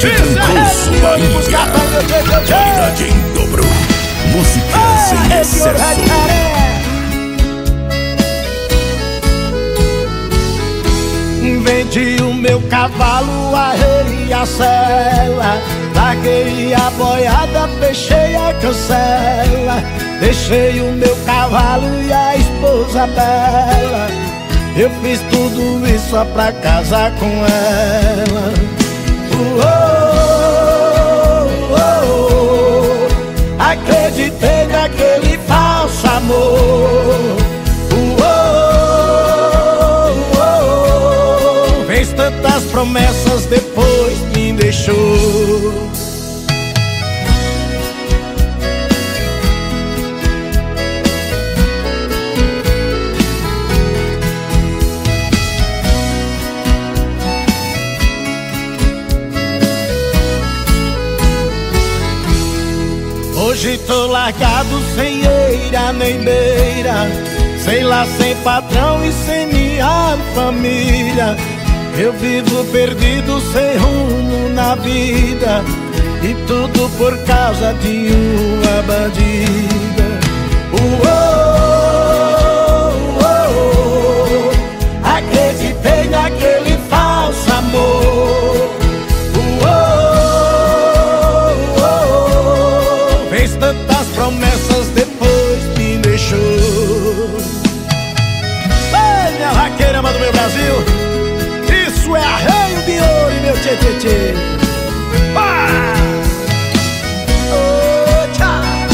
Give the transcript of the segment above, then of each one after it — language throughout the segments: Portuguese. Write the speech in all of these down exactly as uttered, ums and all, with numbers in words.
de Trancoso, Bahia. Qualidade em dobro. Música sem excesso. Vendi o meu cavalo, arrei a cela, larguei a boiada, fechei a cancela, deixei o meu cavalo e a esposa bela. Eu fiz tudo isso só pra casar com ela. Uh-oh, uh-oh, acreditei naquele falso amor. Uh-oh, uh-oh, fez tantas promessas, depois me deixou. Hoje tô largado, sem eira nem beira, sei lá, sem patrão e sem minha família. Eu vivo perdido, sem rumo na vida, e tudo por causa de uma bandida. Uh-oh, uh-oh, acreditei naquele falso amor. Tantas promessas, depois me deixou. Ei, minha vaqueira, mas do meu Brasil, isso é Arreio de Ouro, meu tchê tchê tchê. Oh, tchau.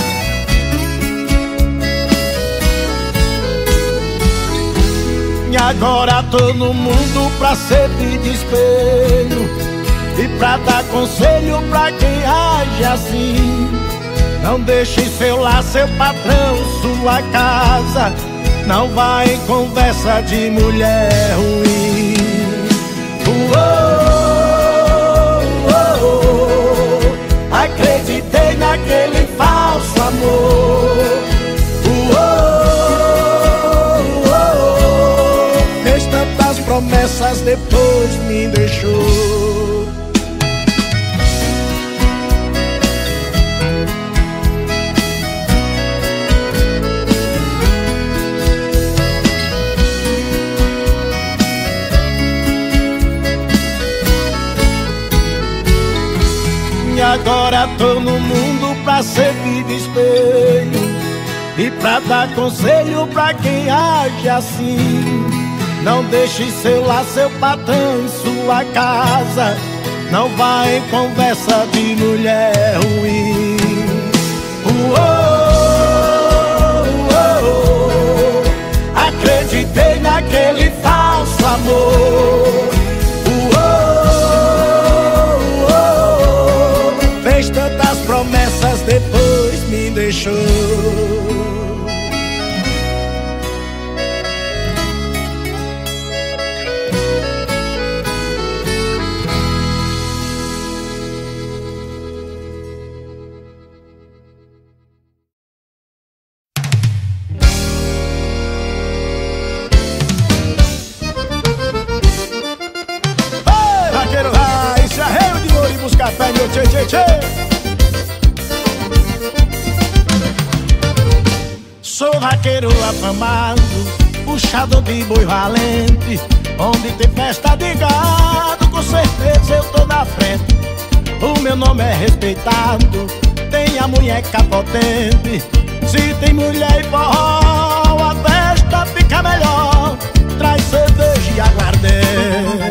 E agora tô no mundo pra servir de espelho e pra dar conselho pra quem age assim. Não deixe seu lar, seu patrão, sua casa, não vá em conversa de mulher ruim. Uh-oh, uh-oh, acreditei naquele falso amor. Uh-oh, uh-oh, fez tantas promessas, depois me deixou. Agora tô no mundo pra servir de espelho e pra dar conselho pra quem age assim. Não deixe seu lar, seu patrão em sua casa, não vá em conversa de mulher ruim. Uh-oh, uh-oh, acreditei naquele falso amor. Fez tantas promessas, depois me deixou. Sou vaqueiro afamado, puxador de boi valente. Onde tem festa de gado, com certeza eu tô na frente. O meu nome é respeitado, tem a munheca potente. Se tem mulher e forró, a festa fica melhor. Traz cerveja e aguardente.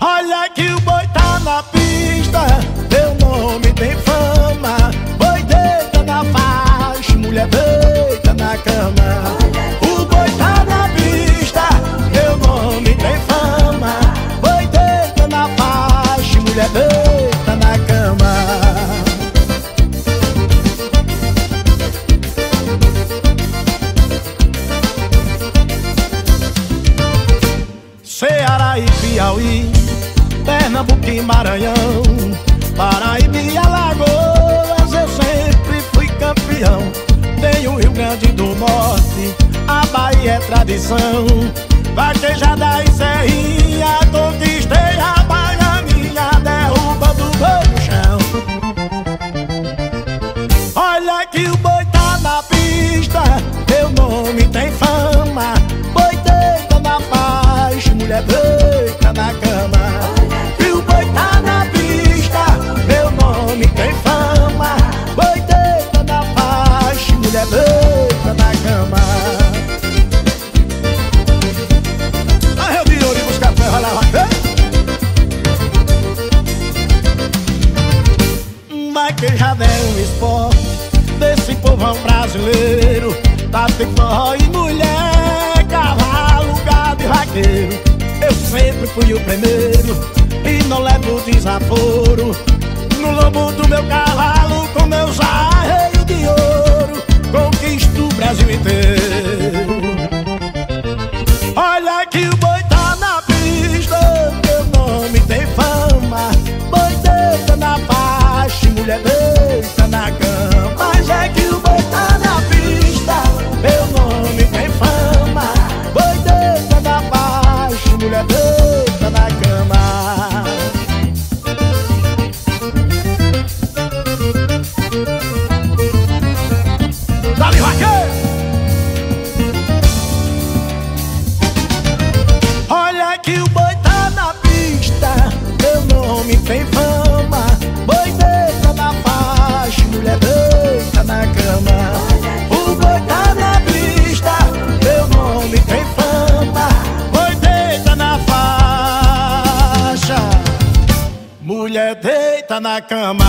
Olha que o boi tá na pista, teu nome tem fama. Boi deita na faixa, mulher deita na cama. O boi tá na pista, meu nome tem fama. Boi deita na faixa, mulher deita na cama. Ceará e Piauí, Pernambuco e Maranhão, Paraíba e Alagoas, eu sempre fui campeão. Tem o Rio Grande do Norte, a Bahia é tradição. Vaquejada e serrinha, conquistei a baianinha. homem tem fama. Boi deita na paz, mulher deita na cama. E o boi tá na pista, meu nome tem fama. Boi deita na paz, mulher deita na cama. Arreio de Ouro e buscar ferro na vaca. Mas que já é um esporte desse povão brasileiro. Tá tem forró e mulher, cavalo, gado e vaqueiro. Eu sempre fui o primeiro e não levo desaforo. No lombo do meu cavalo, com meus arreios de ouro, conquisto o Brasil inteiro. Olha que o boi tá na pista, meu nome tem fama. Boi deita na faixa, mulher deita na cama. Mas é que o boi tá na pista, meu nome tem fama. Boi deita na faixa, mulher deita na cama. Dalila, olha que o boi tá na pista, meu nome tem fama. Boi deita na faixa, mulher deita na cama. Mulher deita na cama.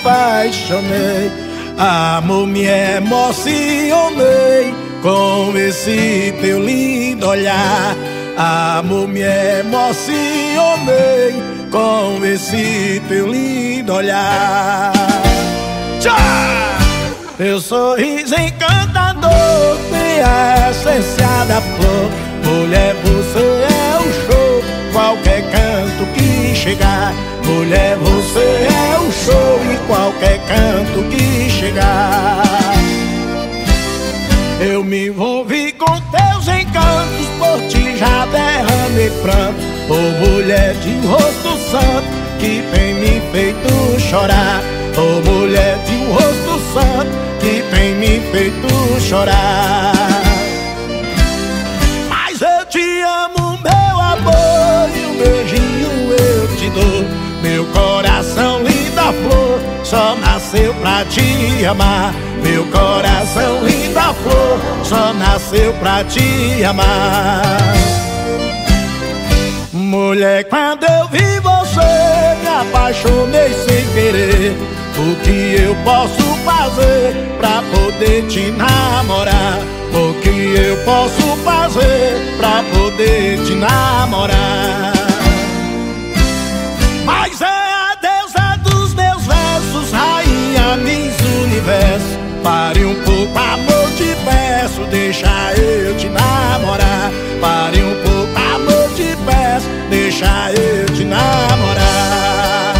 Apaixonei, amor, me emocionei com esse teu lindo olhar. Amor, me emocionei com esse teu lindo olhar. Tchá! Teu sorriso encantador tem a essência da flor. Mulher, você é um show, qualquer canto que chegar. Mulher, você é um show em qualquer canto que chegar. Eu me envolvi com teus encantos, por ti já derramei pranto. Ô mulher de um rosto santo, que tem me feito chorar. Ô mulher de um rosto santo, que tem me feito chorar. Mas eu te amo, meu amor, e um beijinho eu te dou. Meu coração, linda flor, só nasceu pra te amar. Meu coração, linda flor, só nasceu pra te amar. Mulher, quando eu vi você, me apaixonei sem querer. O que eu posso fazer pra poder te namorar? O que eu posso fazer pra poder te namorar? Mas é a deusa dos meus versos, rainha Miss Universo. Pare um pouco, amor, te peço, deixa eu te namorar. Pare um pouco, amor, te peço, deixa eu te namorar.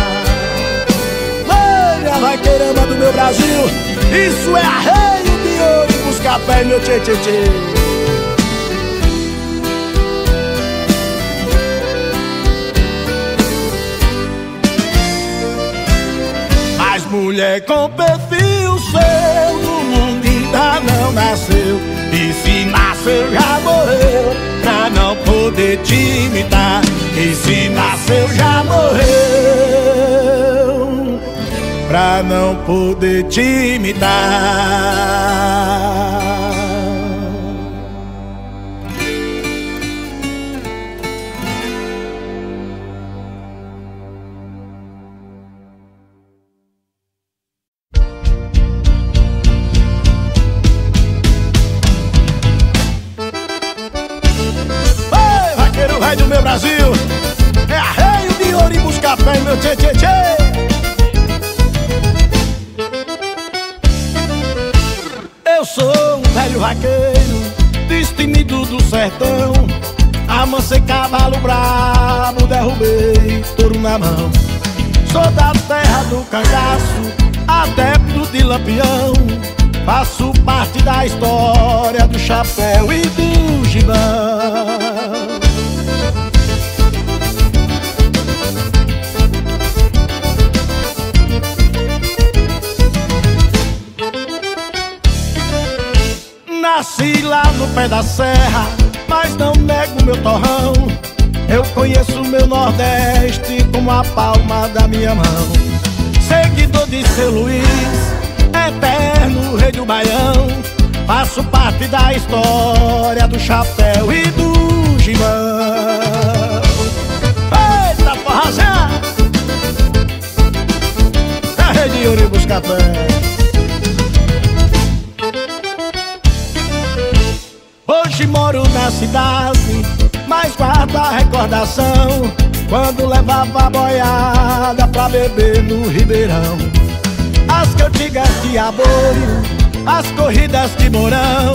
Olha, vaqueirama do meu Brasil, isso é arreio de ouro e buscar pé, meu tchê tchê tchê. Mulher com perfil seu, no mundo ainda não nasceu. E se nasceu já morreu, pra não poder te imitar. E se nasceu já morreu, pra não poder te imitar. pra frente, meu tchê tchê tchê. Eu sou um velho vaqueiro, destemido do sertão. Amancei cavalo brabo, derrubei touro na mão. Sou da terra do cangaço, adepto de Lampião. Faço parte da história do chapéu e do gibão. Nasci lá no pé da serra, mas não nego meu torrão. Eu conheço meu Nordeste como a palma da minha mão. Seguidor de seu Luís, eterno rei do Baião. Faço parte da história do chapéu e do gibão. Eita porra já! Arreio de Ouro e Buscapé. Hoje moro na cidade, mas guardo a recordação quando levava boiada pra beber no Ribeirão. As cantigas de aboio, as corridas de Mourão,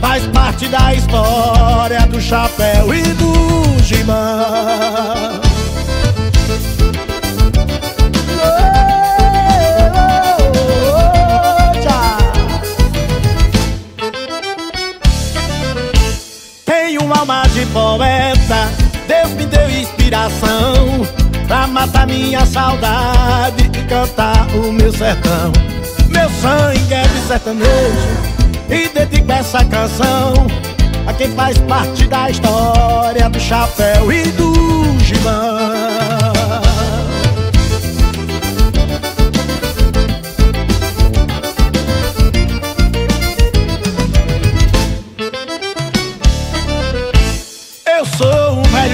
faz parte da história do chapéu e do gibão. Alma de poeta, Deus me deu inspiração pra matar minha saudade e cantar o meu sertão. Meu sangue é de sertanejo e dedico essa canção a quem faz parte da história do chapéu e do gibão.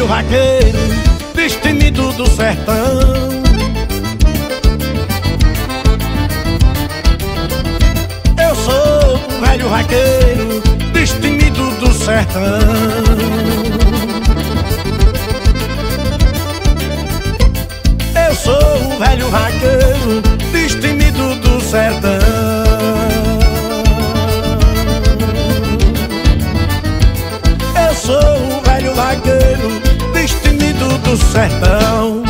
Vaqueiro, destemido do sertão. Eu sou um velho vaqueiro, destemido do sertão. Eu sou um velho vaqueiro, destemido do sertão. Eu sou um velho vaqueiro, destemido do sertão.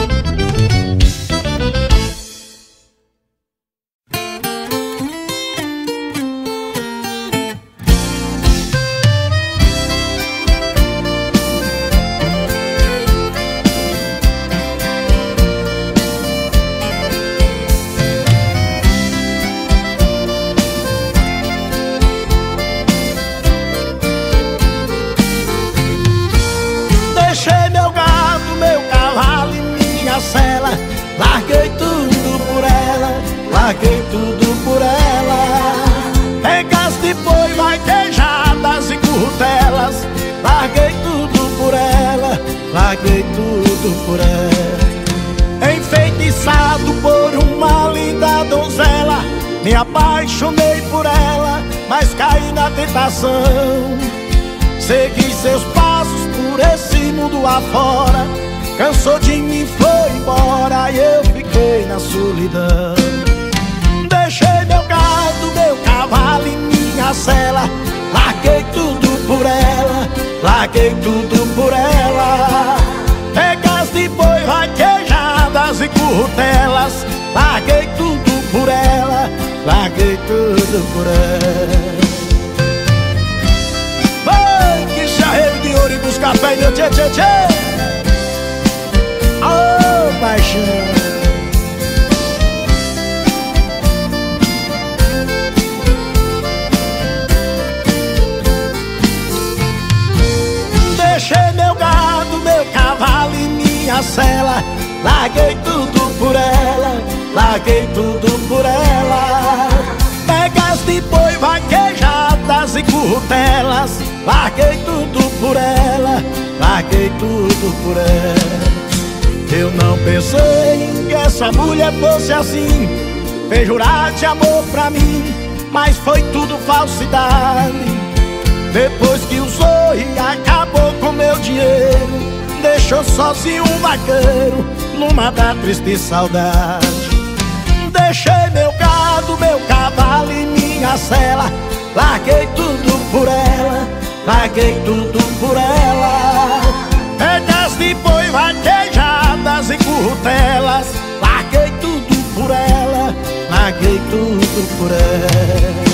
Segui seus passos por esse mundo afora. Cansou de mim, foi embora e eu fiquei na solidão. Deixei meu gado, meu cavalo e minha sela. Larguei tudo por ela, larguei tudo por ela. Pegas de boi vaquejadas e currutelas. Larguei tudo por ela, larguei tudo por ela. Arreio de Ouro e Buscapé, meu tchê tchê tchê. Aô, paixão. Deixei meu gado, meu cavalo e minha sela. Larguei tudo por ela, larguei tudo por ela. Pegas de boi vaquejadas e currutelas. Larguei tudo por ela, larguei tudo por ela. Eu não pensei que essa mulher fosse assim, fez jurar de amor pra mim, mas foi tudo falsidade. Depois que usou e acabou com meu dinheiro, deixou sozinho um vaqueiro numa da triste saudade. Deixei meu gado, meu cavalo e minha sela, larguei tudo por ela, larguei tudo por ela. Pegas de boi vaquejadas e currutelas, larguei tudo por ela, larguei tudo por ela.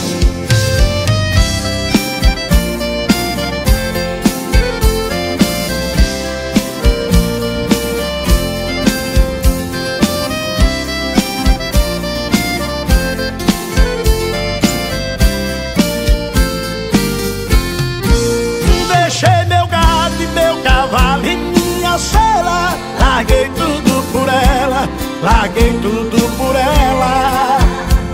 Larguei tudo por ela, larguei tudo por ela.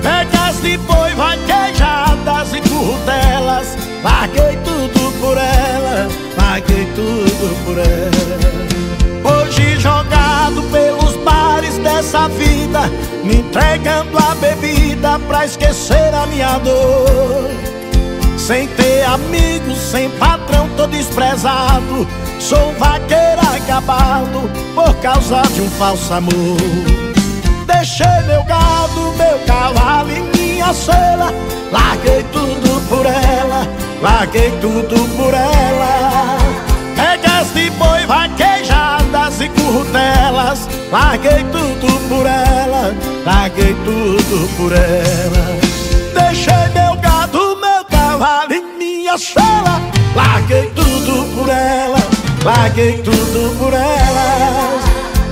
Pegas de boi vaquejadas e currutelas, larguei tudo por ela, larguei tudo por ela. Hoje jogado pelos bares dessa vida, me entregando a bebida pra esquecer a minha dor. Sem ter amigos, sem patrão, tô desprezado, sou um vaqueiro acabado por causa de um falso amor. Deixei meu gado, meu cavalo e minha sela, larguei tudo por ela, larguei tudo por ela. Pegas de boi vaquejadas e currutelas, larguei tudo por ela, larguei tudo por ela. Deixei meu gado, meu cavalo e minha sela, larguei tudo por ela, larguei tudo por elas.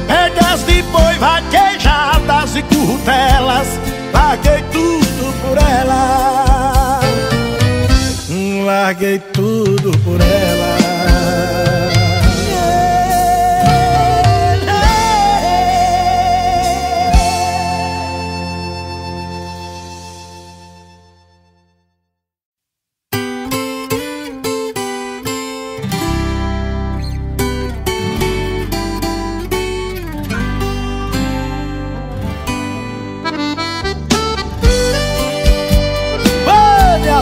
Pegas de boi vaquejadas e currutelas, larguei tudo por ela, larguei tudo por ela.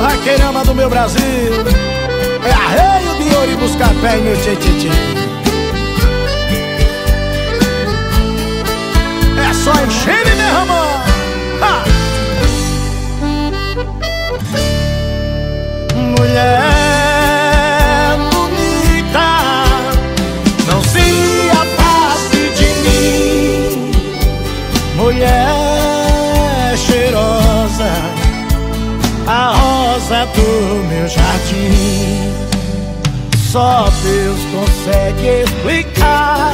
Vaqueirama do meu Brasil, é Arreio de Ouro e Buscapé, meu tchê-tchê-tchê. É só encher e derramar. Ha! Mulher bonita, não se afaste de mim. Mulher cheirosa, a rosa do meu jardim. Só Deus consegue explicar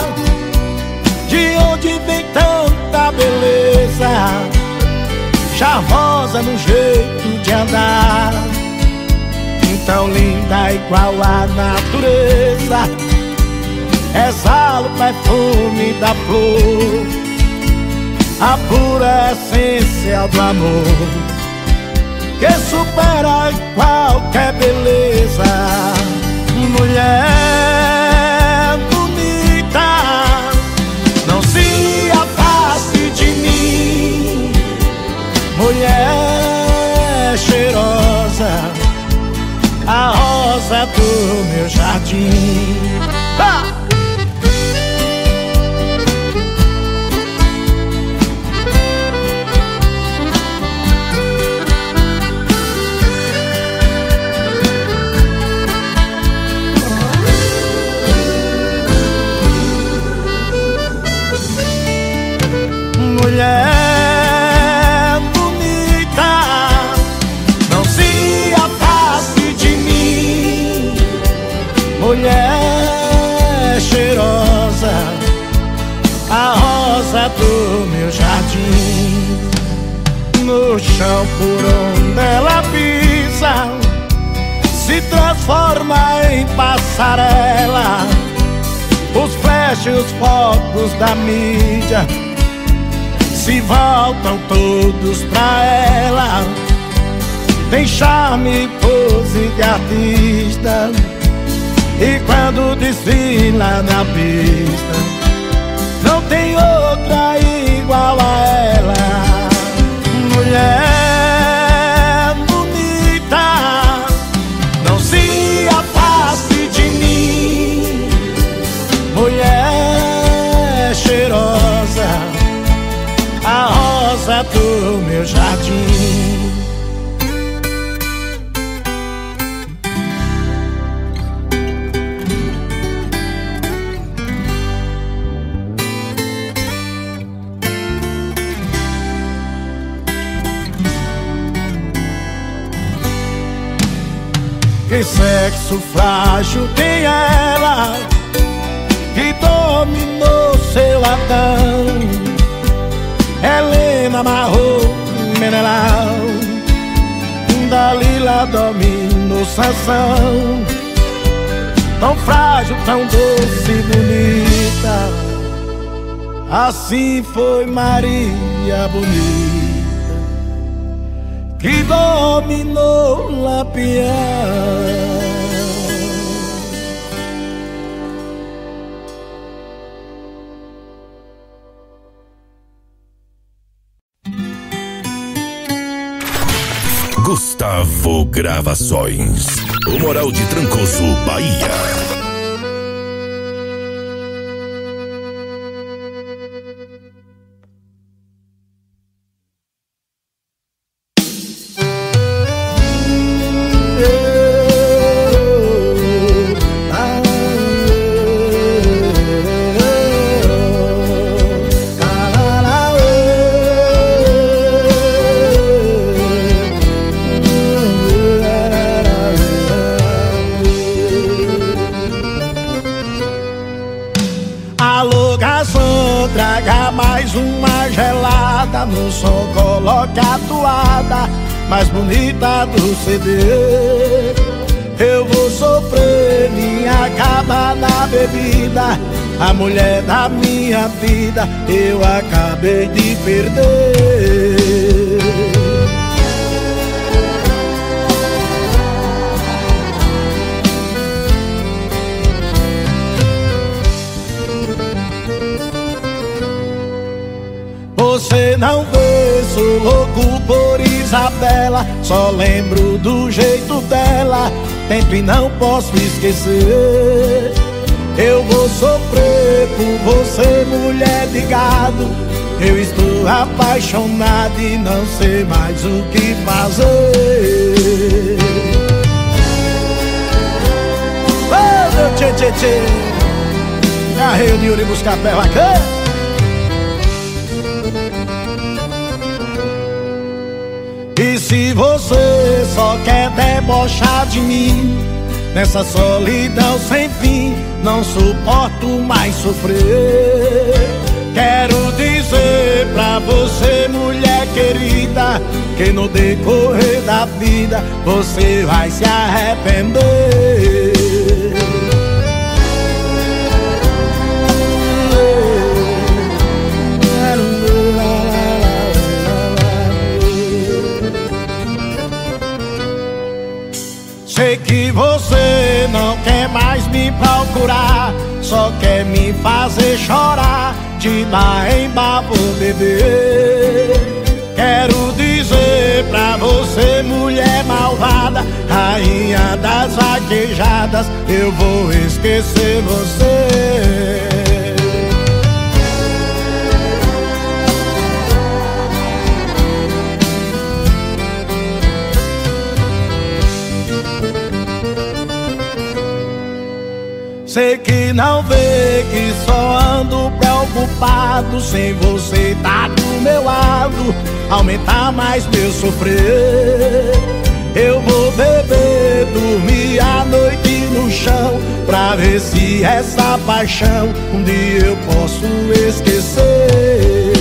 de onde vem tanta beleza, charmosa no jeito de andar, então linda igual a natureza. Exala o perfume da flor, a pura essência do amor, que supera qualquer beleza. Mulher bonita, não se afaste de mim. Mulher cheirosa, a rosa do meu jardim. Ah! Mulher bonita, não se afaste de mim. Mulher cheirosa, a rosa do meu jardim. No chão por onde ela pisa, se transforma em passarela. Os flashes, os focos da mídia se voltam todos pra ela. Tem charme, pose de artista, e quando desfila na pista, não tem outra igual a ela. Mulher bonita, não se afaste de mim. Mulher meu jardim. Que sexo frágil tem ela que dominou seu latão. Helena amarrou Menelau, Dalila dominou Sansão. Tão frágil, tão doce e bonita, assim foi Maria Bonita, que dominou Lampião. Gustavo Gravações, o Moral de Trancoso, Bahia. No sol coloca a toada mais bonita do C D. Eu vou sofrer, me acaba na bebida, a mulher da minha vida eu acabei de perder. Você não vê, sou louco por Isabela, só lembro do jeito dela, tempo e não posso esquecer. Eu vou sofrer por você, mulher de gado, eu estou apaixonado e não sei mais o que fazer. Oh, meu tchê tchê tchê, Arreio de Ouro e buscar pé bacana. E se você só quer debochar de mim, nessa solidão sem fim, não suporto mais sofrer. Quero dizer pra você, mulher querida, que no decorrer da vida você vai se arrepender. Sei que você não quer mais me procurar, só quer me fazer chorar, de dar em babo beber. Quero dizer pra você, mulher malvada, rainha das vaquejadas, eu vou esquecer você. Sei que não vê, que só ando preocupado, sem você tá do meu lado, aumentar mais meu sofrer. Eu vou beber, dormir a noite no chão, pra ver se essa paixão um dia eu posso esquecer.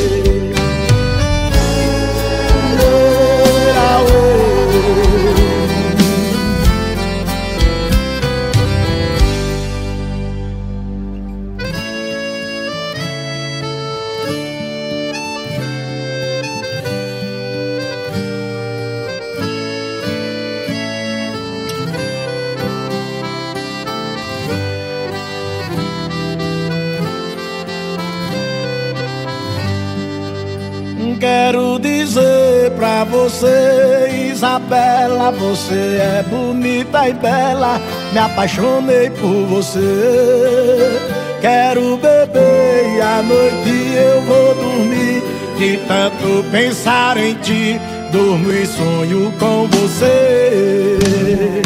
Quero dizer pra você, Isabela, você é bonita e bela, me apaixonei por você. Quero beber e à noite eu vou dormir, de tanto pensar em ti, durmo e sonho com você.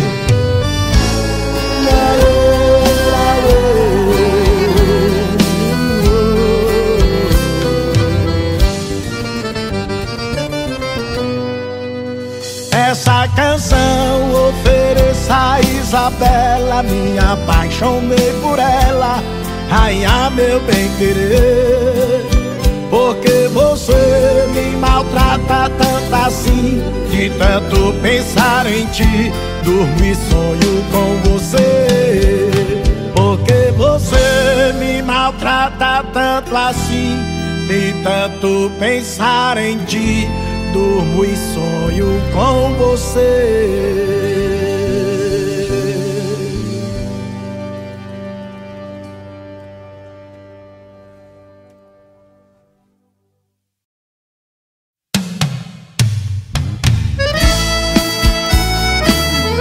Essa canção ofereça a Isabela, minha apaixonei por ela, rainha meu bem querer. Porque você me maltrata tanto assim, de tanto pensar em ti, durmo e sonho com você. Porque você me maltrata tanto assim, de tanto pensar em ti, durmo e sonho com você.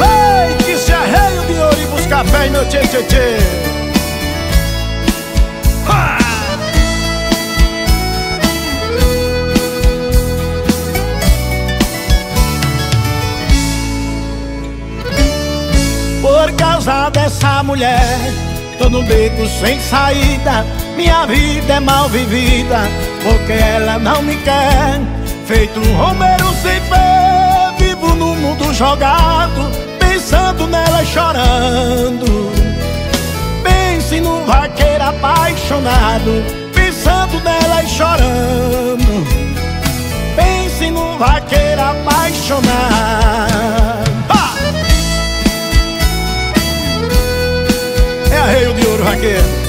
Ei, que se arreio de ouro e busca fé, meu tchê tchê tchê. Por causa dessa mulher, tô num beco sem saída, minha vida é mal vivida, porque ela não me quer. Feito um romeiro sem fé, vivo no mundo jogado, pensando nela e chorando. Pense num vaqueiro apaixonado, pensando nela e chorando. Pense num vaqueiro apaixonado. Arreio de ouro, vaqueiro.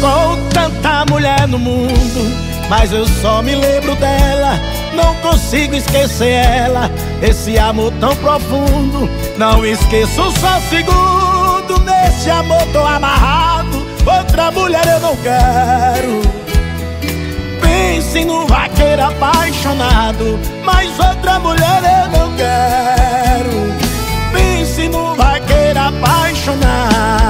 Com tanta mulher no mundo, mas eu só me lembro dela, não consigo esquecer ela, esse amor tão profundo. Não esqueço só um segundo, nesse amor tô amarrado, outra mulher eu não quero. Pense no vaqueiro apaixonado, mas outra mulher eu não quero. Pense no vaqueiro apaixonado.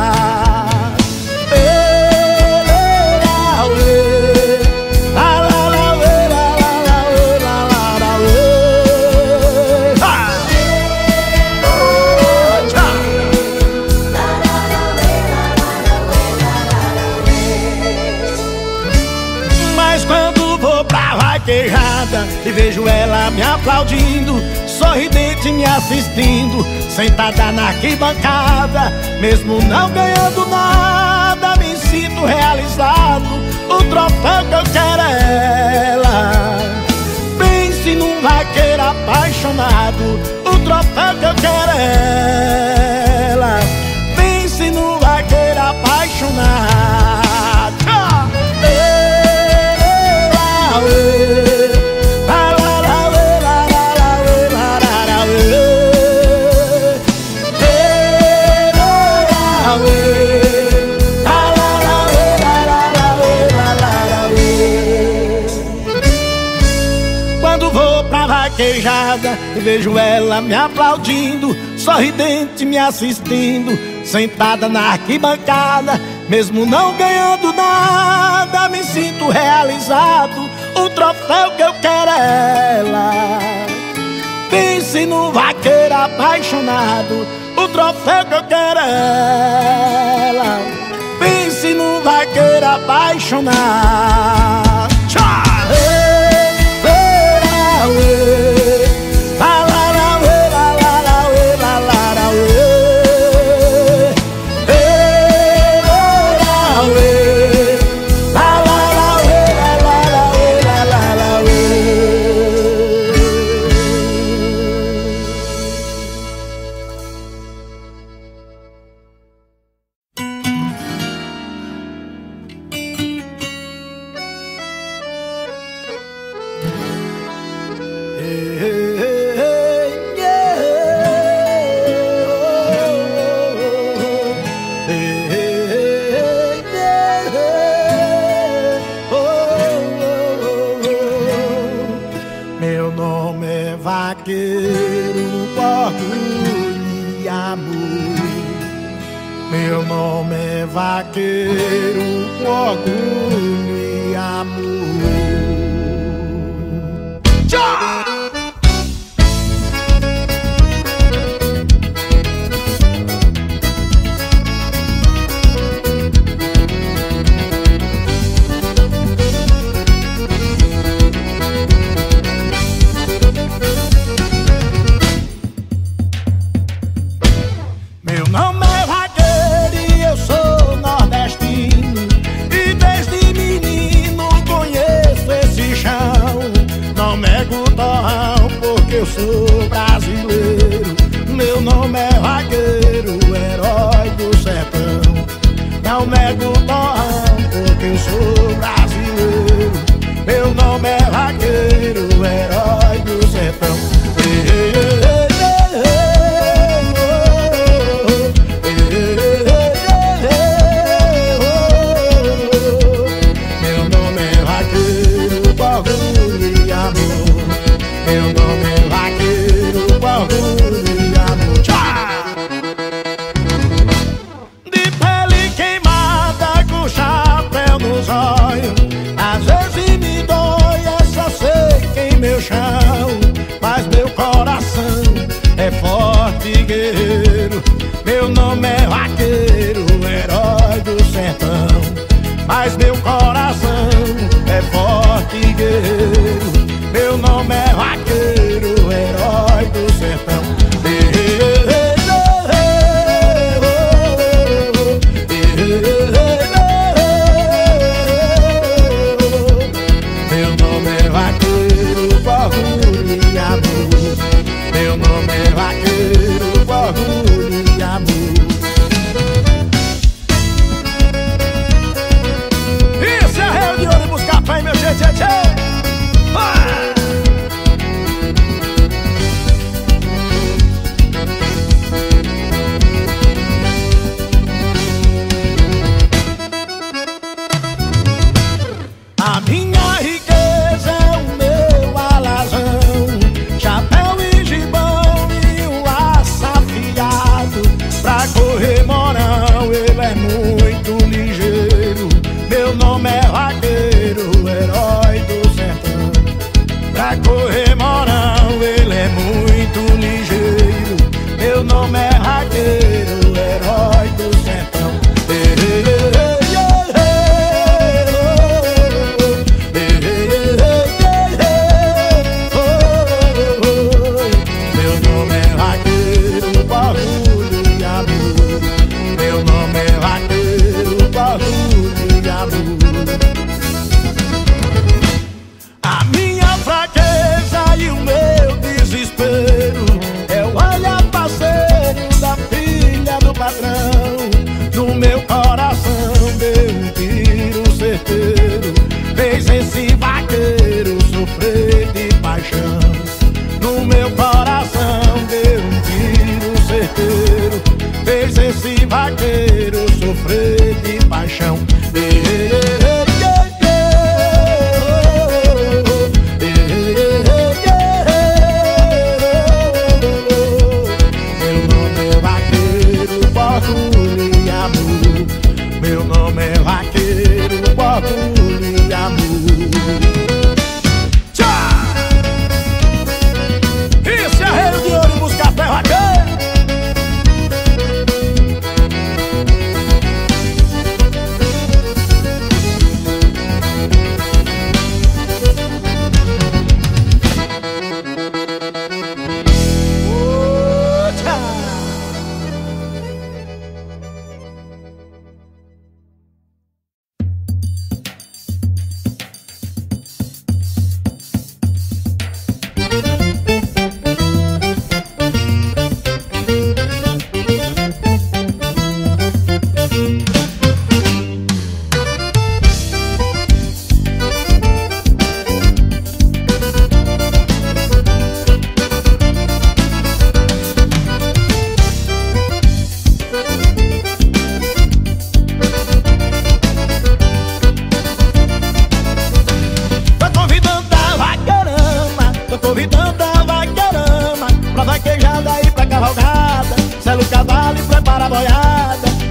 E vejo ela me aplaudindo, sorridente me assistindo, sentada na arquibancada, mesmo não ganhando nada, me sinto realizado. O troféu que eu quero é ela. Pense num vaqueiro apaixonado, o troféu que eu quero é ela. Pense num vaqueiro apaixonado. Ela, ela, e vejo ela me aplaudindo, sorridente me assistindo, sentada na arquibancada, mesmo não ganhando nada, me sinto realizado. O troféu que eu quero é ela. Pense no vaqueiro apaixonado, o troféu que eu quero é ela. Pense no vaqueiro apaixonado. nome é vaqueiro, com orgulho e amor. Tchau!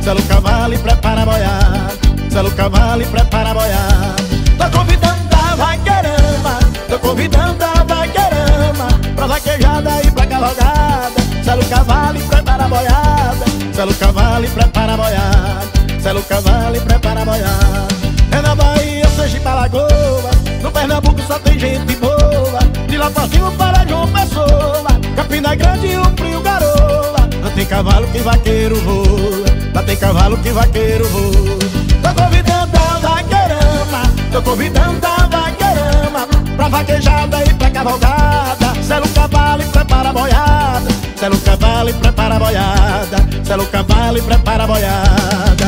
Sela o cavalo e prepara a boiada, sela o cavalo e prepara a boiada. Tô convidando a vaquerama, tô convidando a vaquerama, pra vaquejada e pra cavalgada. Sela o cavalo e prepara a boiada, sela o cavalo e prepara a boiada, sela o cavalo e prepara a boiada. É na Bahia, Sergipe, Alagoas, no Pernambuco só tem gente boa, de lá pra cima para João Pessoa, Campina Grande e o Frio Garoa. Lá tem cavalo que vaqueiro voa, lá tem cavalo que vaqueiro voa. Tô convidando a vaquerama, tô convidando a vaquerama, pra vaquejada e pra cavalgada. Sela o cavalo e prepara a boiada, sela o cavalo e prepara a boiada, sela o cavalo e prepara a boiada.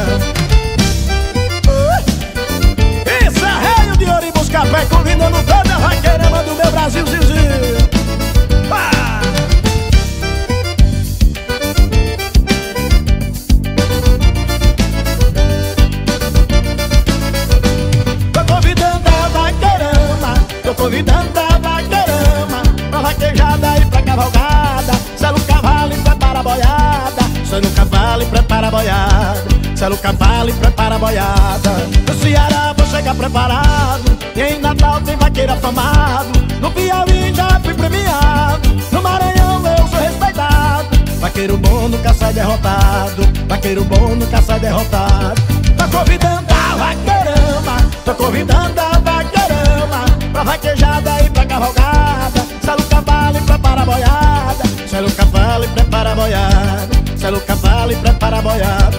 Arreio de Ouro e Buscapé, convidando toda a vaquerama do meu Brasil, Zizi. Ah! Tô convidando a vaquerama, tô convidando a vaquerama, pra vaquejada e pra cavalgada. Sela o cavalo e prepara a boiada, sela o cavalo e prepara a boiada, sela o cavalo e prepara a boiada. No Ceará vou chegar preparado, e em Natal tem vaqueiro afamado. No Piauí já fui premiado, no Maranhão eu sou respeitado. Vaqueiro bom nunca sai derrotado, vaqueiro bom nunca sai derrotado. Tô convidando a vaquerama, tô convidando a vaquerama, pra vaquejada e pra cavalgada. Sela o cavalo e prepara a boiada, sela o cavalo e prepara a boiada, sela o cavalo e prepara a boiada.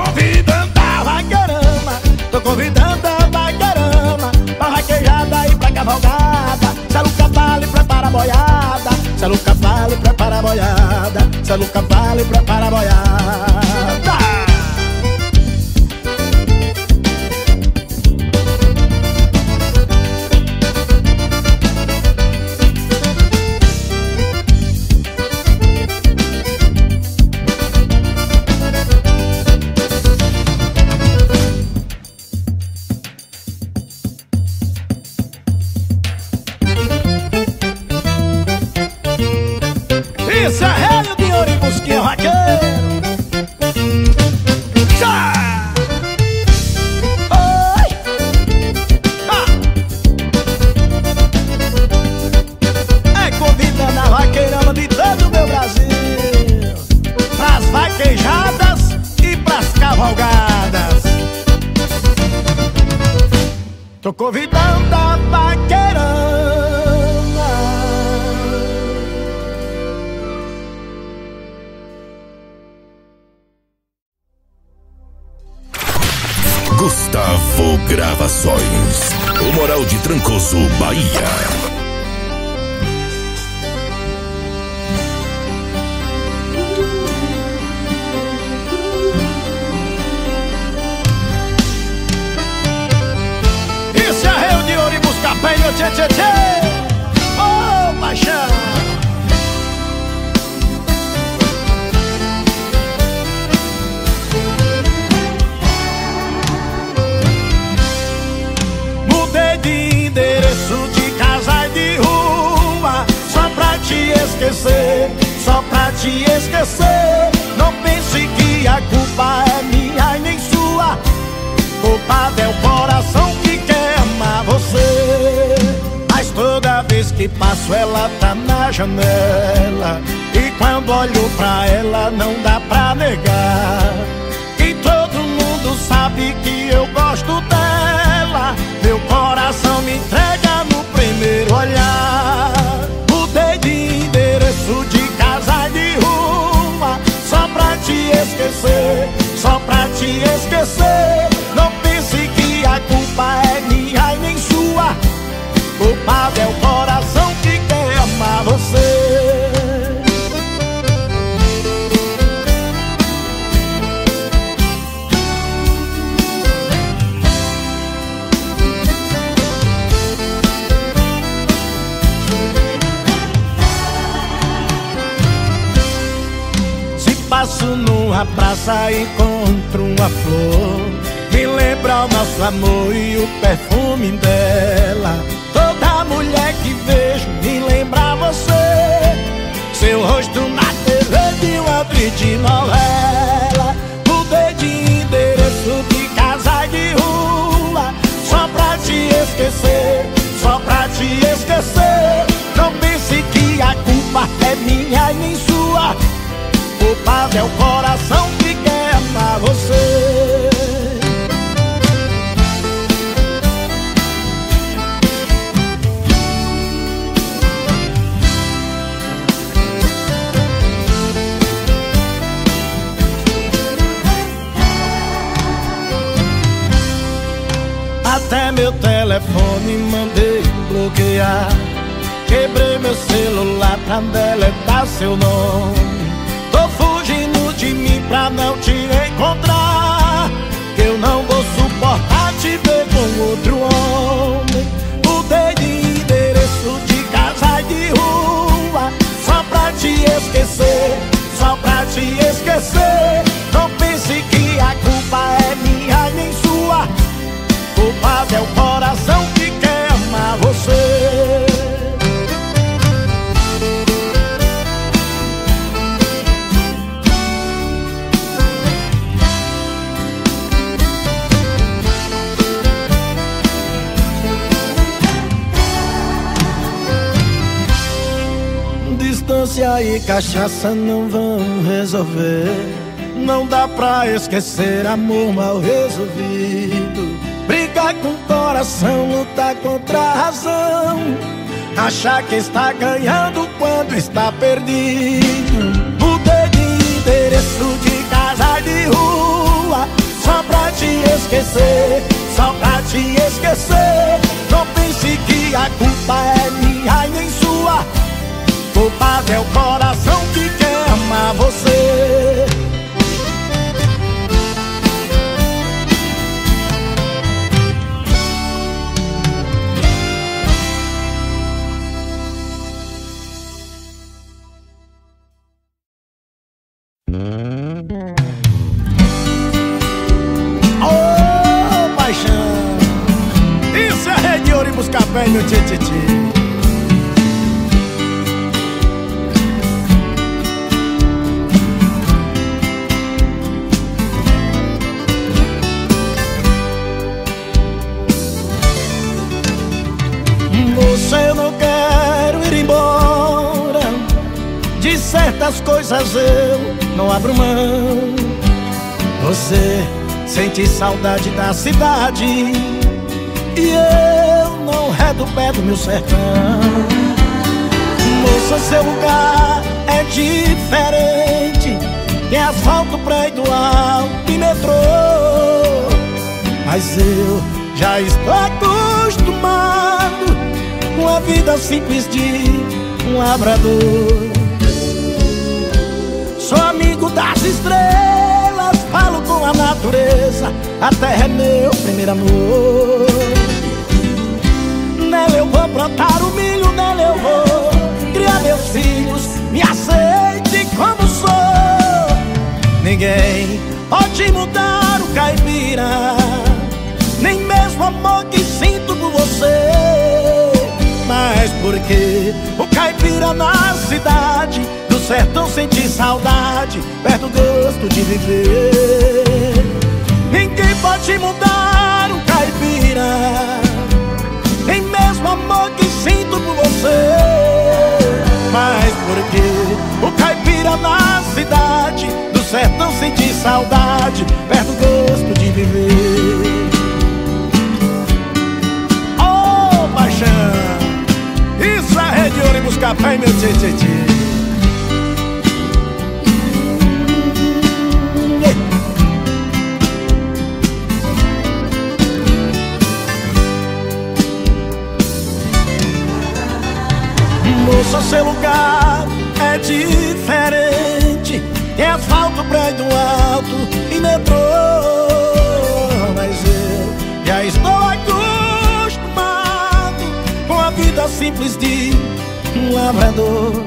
Tô convidando a vaquerama, tô convidando a vaquerama, pra vaquejada e pra cavalgada. Sela o cavalo e prepara a boiada, sela o cavalo e prepara a boiada, sela o cavalo e prepara a boiada. Convidando a vaquerama. Gustavo Gravações, o Moral de Trancoso, Bahia. Vai meu tchê tchê tchê, oh paixão. Mudei de endereço, de casa e de rua, só pra te esquecer, só pra te esquecer. Não pense que a culpa é minha e nem sua, culpado é o coração que quer amar você. Mas toda vez que passo ela tá na janela, e quando olho pra ela não dá pra negar. E todo mundo sabe que eu gosto dela, meu coração me entrega no primeiro olhar. Mudei de endereço, de casa e de rua, só pra te esquecer, só pra te esquecer. Não pense que a culpa é minha e nem sua, culpado é o coração que quer amar você. Se passo numa praça e encontro uma flor, me lembra o nosso amor e o perfume dela. Toda mulher que vejo me lembra você, seu rosto na T V de uma atriz de novela. Mudei de telefone, mandei bloquear. Quebrei meu celular pra deletar seu nome. Tô fugindo de mim pra não te encontrar, que eu não vou suportar te ver com outro homem. Mudei de endereço, de casa e de rua, só pra te esquecer, só pra te esquecer. Não pense que a culpa é minha nem sua, culpado é o coração que quer amar você. Distância e cachaça não vão resolver. Não dá pra esquecer amor mal resolvido. Brigar com o coração, lutar contra a razão, achar que está ganhando quando está perdido. Mudei de endereço, de casa e de rua, só pra te esquecer, só pra te esquecer. Não pense que a culpa é minha e nem sua, culpado é o coração que quer amar você. Oh, paixão, isso é Arreio de Ouro e buscar pé, meu tititi. Eu não quero ir embora, de certas coisas eu não abro mão. Você sente saudade da cidade e eu não redo o pé do meu sertão. Moça, seu lugar é diferente, tem asfalto, prédio alto e metrô. Mas eu já estou acostumado com a vida simples de um labrador. Sou amigo das estrelas, falo com a natureza, a terra é meu primeiro amor. Nela eu vou plantar o milho, nela eu vou criar meus filhos, me aceite como sou. Ninguém pode mudar o caipira, nem mesmo o amor que sinto por você. Mas porque o caipira na cidade do sertão sente saudade, perde o gosto de viver. Ninguém pode mudar o caipira, nem mesmo o amor que sinto por você. Mas porque o caipira na cidade do sertão sente saudade, perde o gosto de viver. Oh, paixão, isso é Arreio de Ouro e buscar pé, meu tchê tchê tchê. Moça, seu lugar é diferente, tem asfalto, prédio alto e metrô. Mas eu já estou aqui com a vida simples de um lavrador.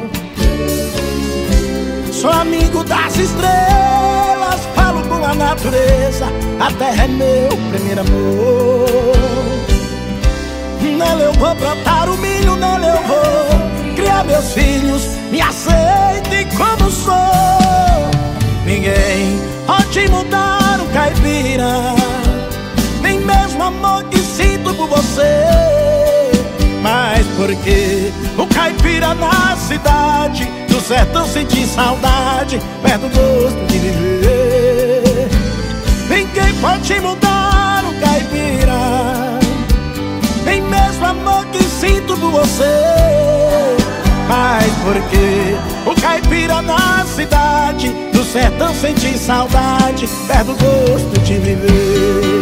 Sou amigo das estrelas, falo com a natureza, a terra é meu primeiro amor. Nela eu vou plantar o milho, nela eu vou criar meus filhos, me aceite como sou. Ninguém pode mudar o caipira, nem mesmo o amor que sinto por você. Mas porque o caipira na cidade do sertão sente saudade, perde o gosto de viver. Ninguém pode mudar o caipira, nem mesmo amor que sinto por você. Mas porque o caipira na cidade do sertão sente saudade, perde o gosto de viver.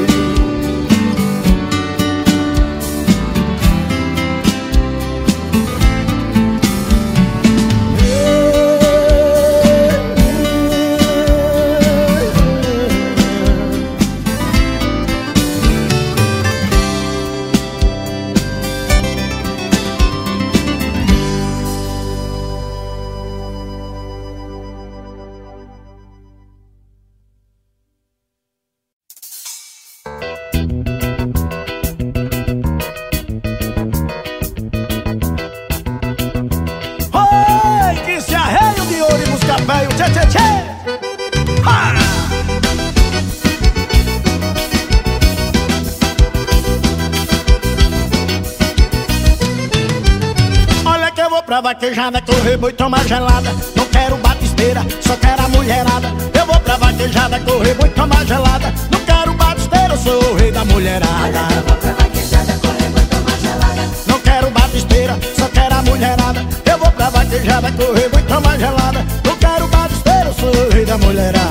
Olha que eu vou pra vaquejada, correr boi, tomar gelada. Não quero batisteira, só quero a mulherada. Eu vou pra vaquejada, correr boi, tomar gelada. Não quero batisteira, eu sou o rei da mulherada. Eu vou pra vaquejada, correr boi, tomar gelada. Não quero batisteira, só quero a mulherada. Eu vou pra vaquejada, correr boi, tomar gelada. Não quero batisteira, eu sou o rei da mulherada.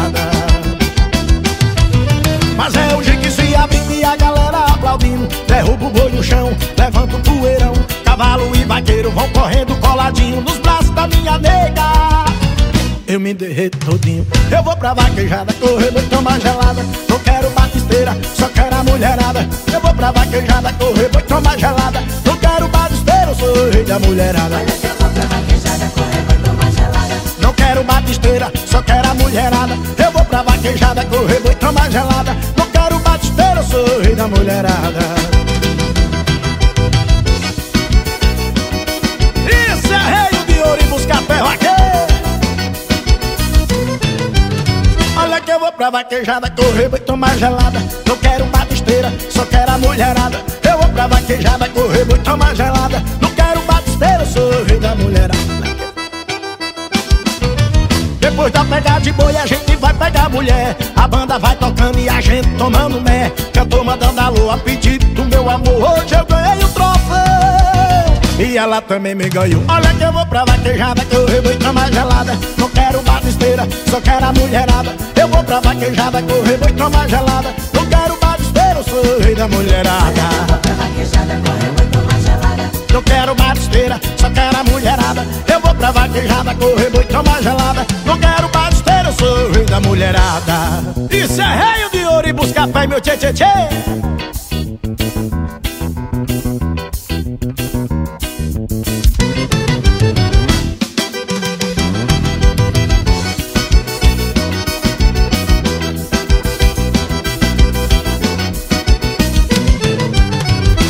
Mas é o dia que se abre e a galera aplaudindo. Derruba o boi no chão, levanta o poeirão. Cavalo e vaqueiro vão correndo coladinho nos braços da minha nega. Eu me derreto todinho. Eu vou pra vaquejada, correr boi, tomar gelada. Não quero batisteira, só quero a mulherada. Eu vou pra vaquejada, correr boi, tomar gelada. Não quero batisteira, eu sou o rei da mulherada. Olha que eu vou pra vaquejada, correr boi, tomar gelada. Não quero batisteira, só quero a mulherada. Eu vou pra vaquejada, correr boi, tomar gelada. Não quero batisteira, eu sou o rei da mulherada. Isso é Arreio de Ouro e buscar ferro aqui. Olha que eu vou pra vaquejada, correr boi, tomar gelada. Não quero batisteira, só quero a mulherada. Eu vou pra vaquejada, correr boi, tomar gelada. Não quero batisteira, eu sou o rei da mulherada. Depois da pegada de boi a gente vai pegar mulher. A banda vai tocando e a gente tomando mé. Cantor mandando alô a pedido do meu amor. Hoje eu ganhei o troféu e ela também me ganhou. Olha que eu vou pra vaquejada, correr boi, tomar gelada. Não quero batisteira, só quero a mulherada. Eu vou pra vaquejada, correr boi, tomar gelada. Não quero batisteira, eu sou o rei da mulherada. Eu vou pra vaquejada, correr boi, tomar gelada. Não quero batisteira, só quero a mulherada. Eu vou pra vaquejada, correr boi, tomar gelada. Sou o rei da mulherada. Isso é Arreio de Ouro e buscar pé, meu tchê tchê tchê.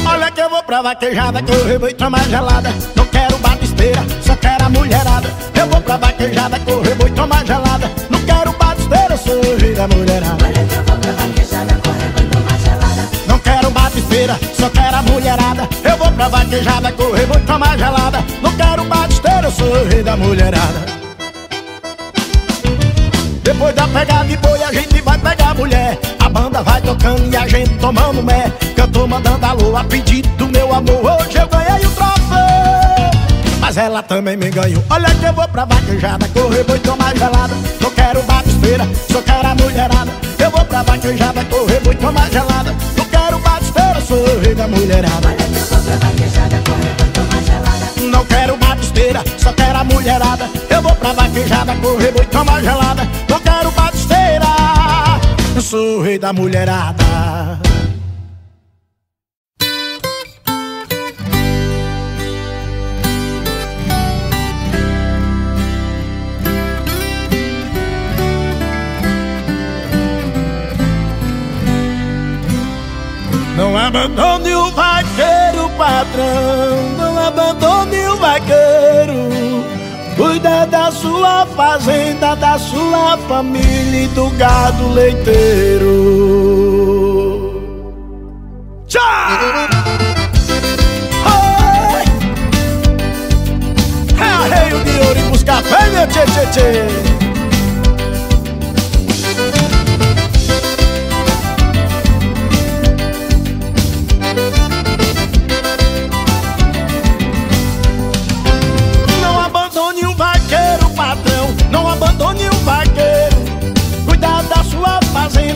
Olha que eu vou pra vaquejada, correr boi, tomar gelada. Não quero batisteira, só quero a mulherada. Eu vou pra vaquejada, correr boi, tomar gelada. Mulherada. Olha que eu vou pra vaquejada, correr boi, tomar gelada. Não quero batisteira, só quero a mulherada. Eu vou pra vaquejada, correr boi, tomar gelada. Não quero batisteira, eu sou o rei da mulherada. Depois da pegada de boi a gente vai pegar mulher. A banda vai tocando e a gente tomando mé. Cantor mandando alô a pedido do meu amor. Hoje eu ganhei o troféu, mas ela também me ganhou. Olha que eu vou pra vaquejada, correr boi, tomar gelada. Não quero batisteira, só quero a mulherada. Eu vou pra vaquejada, correr boi, tomar gelada. Não quero batisteira, sou o rei da mulherada. Olha que eu vou pra vaquejada, correr boi, tomar gelada. Não quero batisteira, só quero a mulherada. Eu vou pra vaquejada, correr boi, tomar gelada. Não quero batisteira, eu sou o rei da mulherada. Não abandone o vaqueiro, patrão. Não abandone o vaqueiro. Cuida da sua fazenda, da sua família e do gado leiteiro. Tchau! Oi! É Arreio de Ouro e buscar pé, meu tchê tchê tchê.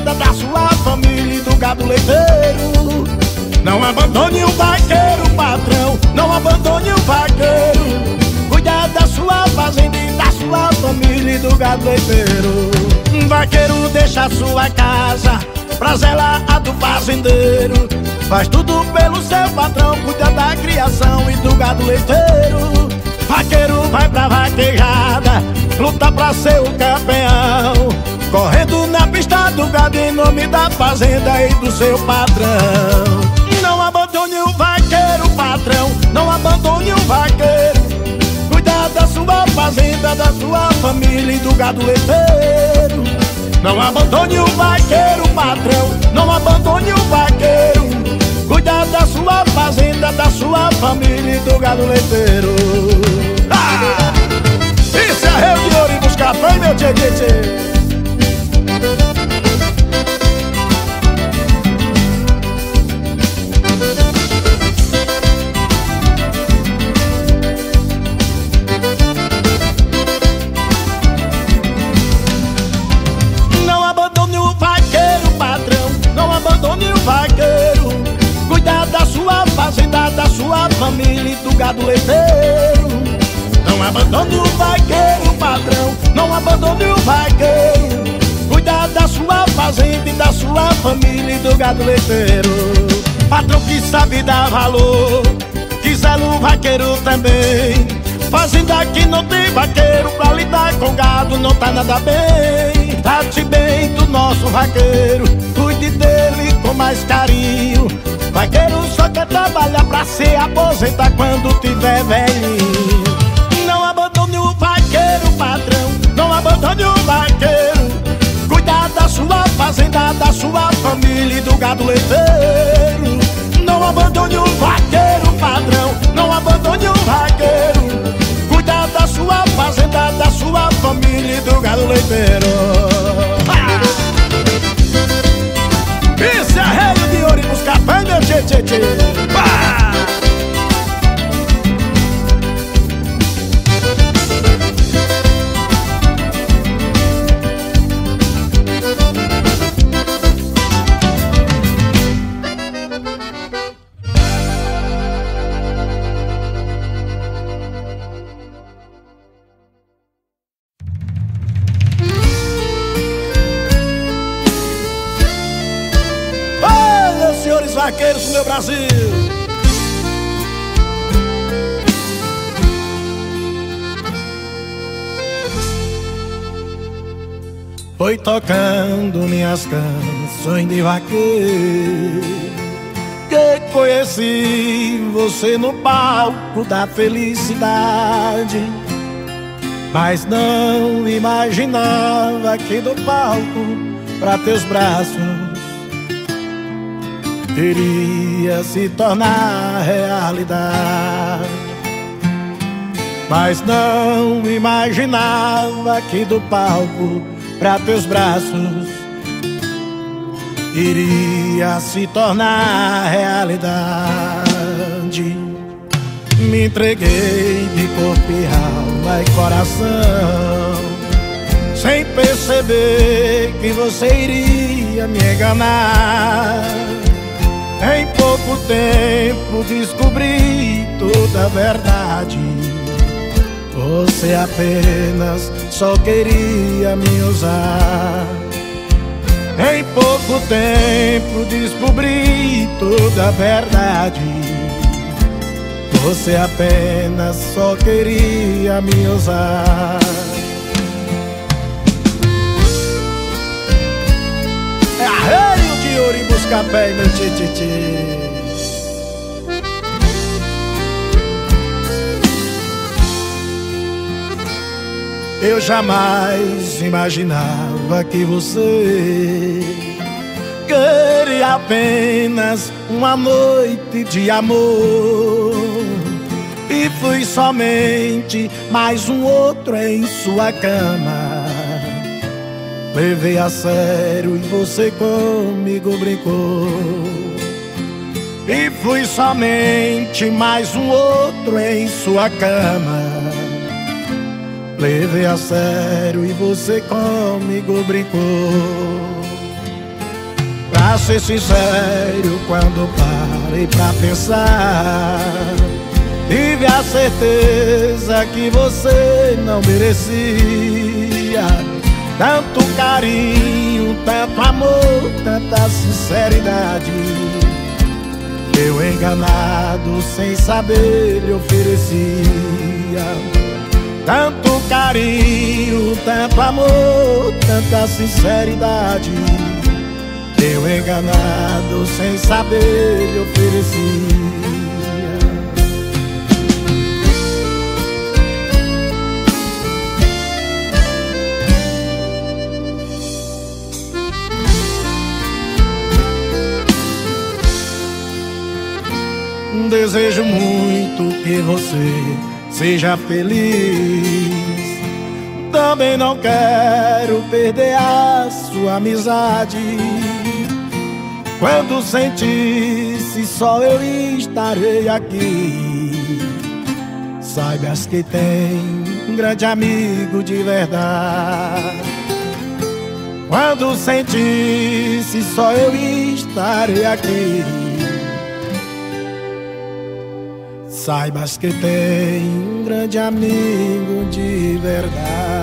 Da sua família e do gado leiteiro. Não abandone o vaqueiro, patrão. Não abandone o vaqueiro. Cuida da sua fazenda e da sua família e do gado leiteiro. Um vaqueiro deixa a sua casa pra zelar a do fazendeiro. Faz tudo pelo seu patrão, cuida da criação e do gado leiteiro. Vaqueiro vai pra vaquejada, luta pra ser o campeão. Correndo na pista do gado em nome da fazenda e do seu patrão. Não abandone o vaqueiro, patrão. Não abandone o vaqueiro. Cuida da sua fazenda, da sua família e do gado leiteiro. Não abandone o vaqueiro, patrão, não abandone o vaqueiro. Cuida da sua fazenda, da sua família e do gado leiteiro. Ah! Isso é Arreio de Ouro e buscar pão, meu tchê-tchê-tchê. Família do gado leiteiro. Não abandone o vaqueiro, patrão, não abandone o vaqueiro. Cuida da sua fazenda e da sua família e do gado leiteiro. Patrão que sabe dar valor, que zela o vaqueiro também. Fazenda que não tem vaqueiro, pra lidar com gado não tá nada bem. Trate bem do nosso vaqueiro, cuide dele com mais carinho. Vaqueiro só quer trabalhar pra se aposentar quando tiver velhinho. Não abandone o vaqueiro, patrão, não abandone o vaqueiro. Cuidar da sua fazenda, da sua família e do gado leiteiro. Não abandone o vaqueiro, patrão, não abandone o vaqueiro. Cuidar da sua fazenda, da sua família e do gado leiteiro. Ah! Isso é Arreio de Ouro e buscar pão, meu tchê tchê tchê. Bah! Vaqueiros do meu Brasil. Foi tocando minhas canções de vaqueiro que conheci você no palco da felicidade, mas não imaginava que do palco pra teus braços iria se tornar realidade. Mas não imaginava que do palco pra teus braços iria se tornar realidade. Me entreguei de corpo e alma e coração, sem perceber que você iria me enganar. Em pouco tempo descobri toda a verdade. Você apenas só queria me usar. Em pouco tempo descobri toda a verdade. Você apenas só queria me usar. E buscar pé, meu tchê, tchê, tchê. Eu jamais imaginava que você queria apenas uma noite de amor, e fui somente mais um outro em sua cama. Levei a sério e você comigo brincou, e fui somente mais um outro em sua cama. Levei a sério e você comigo brincou. Pra ser sincero, quando parei pra pensar, tive a certeza que você não merecia tanto carinho, tanto amor, tanta sinceridade. Eu enganado, sem saber, lhe oferecia tanto carinho, tanto amor, tanta sinceridade. Eu enganado, sem saber, lhe oferecia. desejo muito que você seja feliz. Também não quero perder a sua amizade. Quando sentisse só, eu estarei aqui. Saibas que tem um grande amigo de verdade. Quando sentisse só, eu estarei aqui. Saibas que tem um grande amigo de verdade.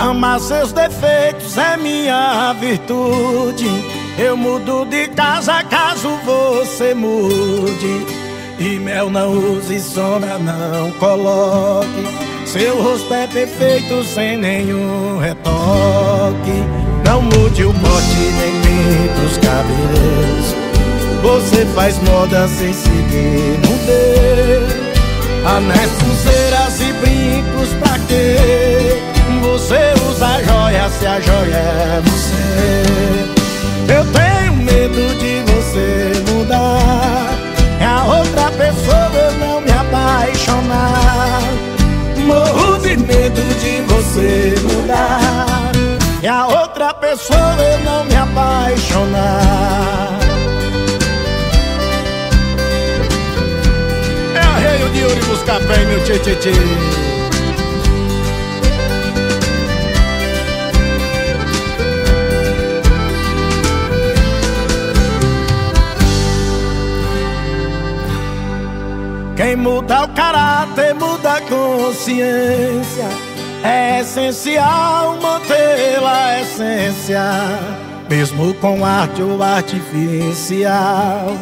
Amar seus defeitos é minha virtude. Eu mudo de casa caso você mude. E mel não use, sombra não coloque. Seu rosto é perfeito sem nenhum retoque. Não mude o mote nem pinte os cabelos. Você faz moda sem seguir modelo. Anéis, pulseiras e brincos, pra quê? Você usa joia se a joia é você. Eu tenho medo de você mudar e a outra pessoa eu não me apaixonar. Morro de medo de você mudar e a outra pessoa eu não me apaixonar. É Arreio de Ouro e Buscapé, meu tchê-tchê-tchê. Quem muda o caráter, muda a consciência. É essencial mantê-la a essência, mesmo com arte ou artificial.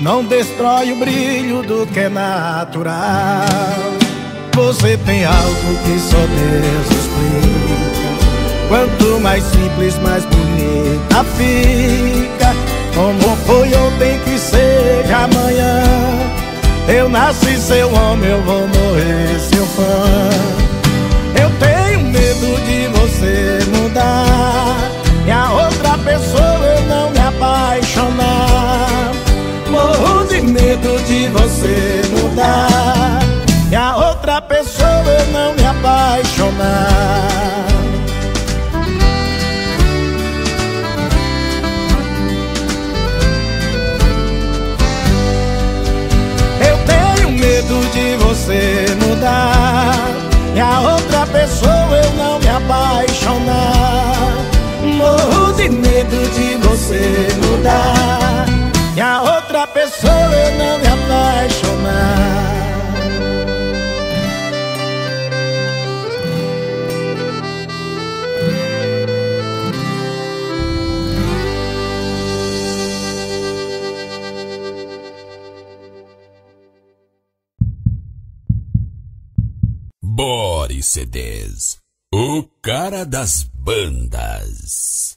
Não destrói o brilho do que é natural. Você tem algo que só Deus explica. Quanto mais simples, mais bonita fica. Como foi ontem que seja amanhã. Eu nasci seu homem, eu vou morrer seu fã. Eu tenho medo de você mudar e a outra pessoa eu não me apaixonar. Morro de medo de você mudar e a outra pessoa eu não me apaixonar. Medo de você mudar e a outra pessoa eu não me apaixonar. Morro de medo de você mudar e a outra pessoa eu não me apaixonar. Bora C Ds, o cara das bandas.